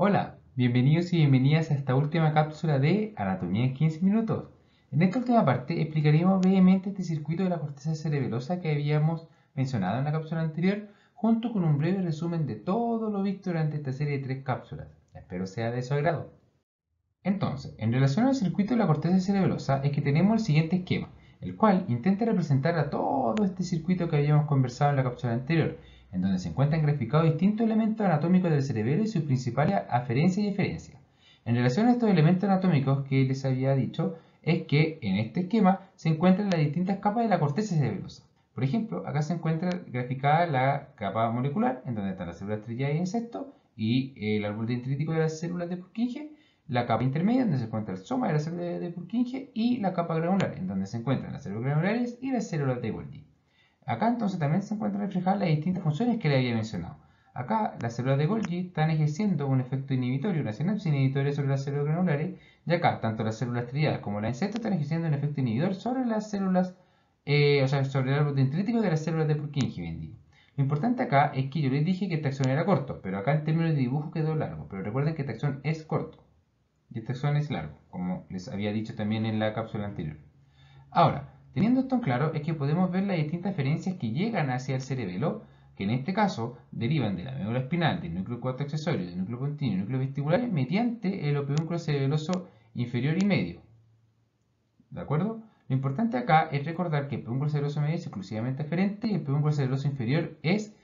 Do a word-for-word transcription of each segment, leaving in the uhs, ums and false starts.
Hola, bienvenidos y bienvenidas a esta última cápsula de Anatomía en quince minutos. En esta última parte explicaremos brevemente este circuito de la corteza cerebelosa que habíamos mencionado en la cápsula anterior, junto con un breve resumen de todo lo visto durante esta serie de tres cápsulas. Espero sea de su agrado. Entonces, en relación al circuito de la corteza cerebelosa es que tenemos el siguiente esquema, el cual intenta representar a todo este circuito que habíamos conversado en la cápsula anterior, en donde se encuentran graficados distintos elementos anatómicos del cerebelo y sus principales aferencias y eferencias. En relación a estos elementos anatómicos que les había dicho, es que en este esquema se encuentran las distintas capas de la corteza cerebelosa. Por ejemplo, acá se encuentra graficada la capa molecular, en donde están las células estrella y insectos, y el árbol dendrítico de las células de Purkinje, la capa intermedia, donde se encuentra el soma de las células de Purkinje, y la capa granular, en donde se encuentran las células granulares y las células de Golgi. Acá entonces también se encuentran reflejadas las distintas funciones que le había mencionado. Acá las células de Golgi están ejerciendo un efecto inhibitorio, una sinapsis inhibitoria sobre las células granulares, y acá tanto las células triadas como las insectos están ejerciendo un efecto inhibidor sobre las células, eh, o sea, sobre el árbol dendrítico de las células de Purkinje, bien digo. Lo importante acá es que yo les dije que este axón era corto, pero acá en términos de dibujo quedó largo, pero recuerden que este axón es corto y este axón es largo, como les había dicho también en la cápsula anterior. Ahora, teniendo esto en claro, es que podemos ver las distintas aferencias que llegan hacia el cerebelo, que en este caso derivan de la médula espinal, del núcleo cuarto accesorio, del núcleo pontino y núcleo vestibular, mediante el pedúnculo cerebeloso inferior y medio. ¿De acuerdo? Lo importante acá es recordar que el pedúnculo cerebeloso medio es exclusivamente aferente y el pedúnculo cerebeloso inferior es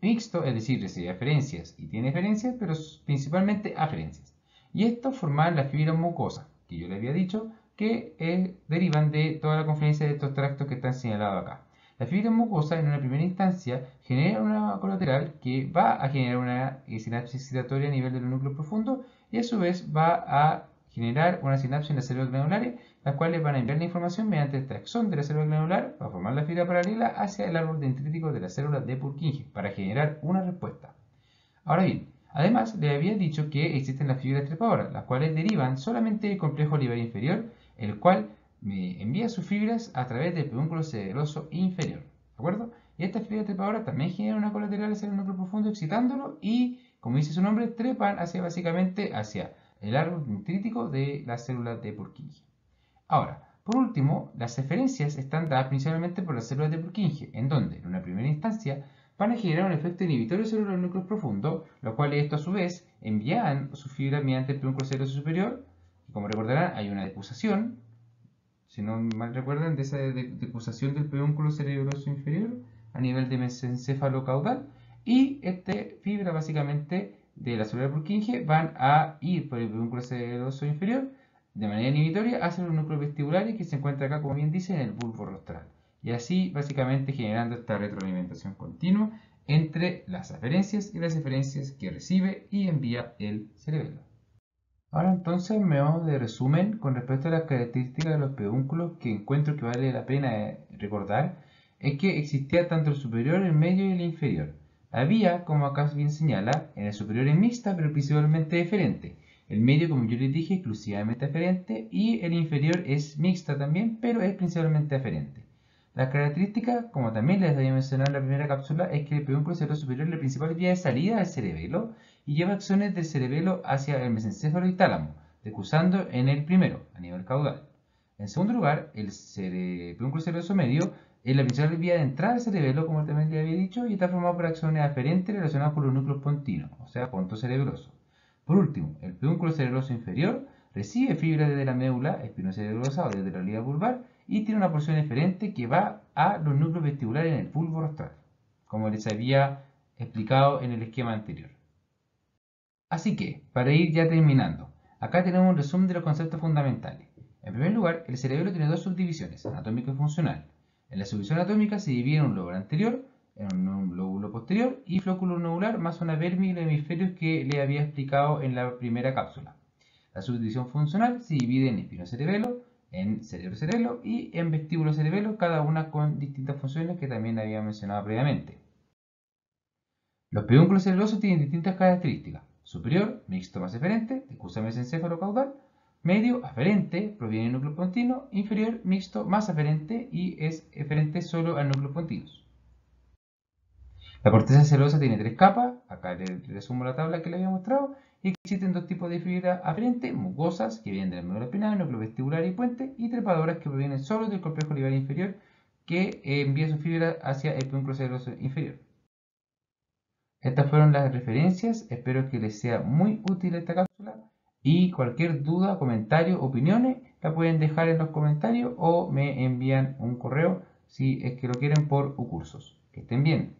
mixto, es decir, recibe aferencias y tiene eferencias, pero principalmente aferencias. Y esto forman las fibras mucosas, que yo le había dicho, que eh, derivan de toda la conferencia de estos tractos que están señalados acá. Las fibras mucosas en una primera instancia generan una colateral que va a generar una eh, sinapsis excitatoria a nivel de los núcleos profundos y a su vez va a generar una sinapsis en las células glandulares, las cuales van a enviar la información mediante el axón de la célula granular para formar la fibra paralela hacia el árbol dendrítico de las células de Purkinje para generar una respuesta. Ahora bien, además les había dicho que existen las fibras trepadoras, las cuales derivan solamente del complejo olivar inferior, el cual me envía sus fibras a través del pedúnculo cerebeloso inferior, ¿de acuerdo? Y estas fibras trepadoras también generan una colateral hacia el núcleo profundo excitándolo y, como dice su nombre, trepan hacia básicamente hacia el árbol dendrítico de las células de Purkinje. Ahora, por último, las eferencias están dadas principalmente por las células de Purkinje, en donde, en una primera instancia, van a generar un efecto inhibitorio sobre los núcleos profundos, los cuales esto a su vez envían sus fibras mediante el pedúnculo cerebeloso superior. Como recordarán, hay una decusación, si no mal recuerdan, de esa decusación del pedúnculo cerebroso inferior a nivel de mesencéfalo caudal, y esta fibra básicamente de la célula de Purkinje van a ir por el pedúnculo cerebroso inferior de manera inhibitoria hacia los núcleos vestibulares que se encuentra acá, como bien dice, en el bulbo rostral. Y así básicamente generando esta retroalimentación continua entre las aferencias y las eferencias que recibe y envía el cerebelo. Ahora entonces me vamos de resumen con respecto a las características de los pedúnculos que encuentro que vale la pena recordar. Es que existía tanto el superior, el medio y el inferior. Había, como acá bien señala, en el superior es mixta pero principalmente eferente. El medio, como yo les dije, exclusivamente aferente y el inferior es mixta también, pero es principalmente aferente. Las características, como también les había mencionado en la primera cápsula, es que el pedúnculo cerebelo superior es la principal vía de salida del cerebelo y lleva axones del cerebelo hacia el mesencéfalo y tálamo, decusando en el primero, a nivel caudal. En segundo lugar, el cere... pedúnculo cerebeloso medio es la principal vía de entrada del cerebelo, como también les había dicho, y está formado por axones aferentes relacionados con los núcleos pontinos, o sea, ponto cerebroso. Por último, el pedúnculo cerebroso inferior recibe fibra desde la médula espino cerebrosa o desde la oliva pulvar y tiene una porción eferente que va a los núcleos vestibulares en el bulbo rostral, como les había explicado en el esquema anterior. Así que, para ir ya terminando, acá tenemos un resumen de los conceptos fundamentales. En primer lugar, el cerebelo tiene dos subdivisiones, anatómica y funcional. En la subdivisión anatómica se divide en un lóbulo anterior, en un lóbulo posterior y flóculo nodular más una vermis y los hemisferios que le había explicado en la primera cápsula. La subdivisión funcional se divide en espino cerebelo, en cerebro cerebelo y en vestíbulo cerebelo, cada una con distintas funciones que también había mencionado previamente. Los pedúnculos cerebelosos tienen distintas características. Superior, mixto más eferente, decusa mesencéfalo caudal. Medio, aferente, proviene del núcleo pontino. Inferior, mixto más aferente y es eferente solo al núcleo pontino. La corteza cerebelosa tiene tres capas, acá les resumo la tabla que les había mostrado, Y existen dos tipos de fibras aferentes, mucosas, que vienen de la médula espinal, núcleo vestibular y puente, y trepadoras, que provienen solo del complejo olivar inferior, que envía sus fibras hacia el pedúnculo cerebeloso inferior. Estas fueron las referencias, espero que les sea muy útil esta cápsula y cualquier duda, comentario, opiniones la pueden dejar en los comentarios o me envían un correo si es que lo quieren por Ucursos. Que estén bien.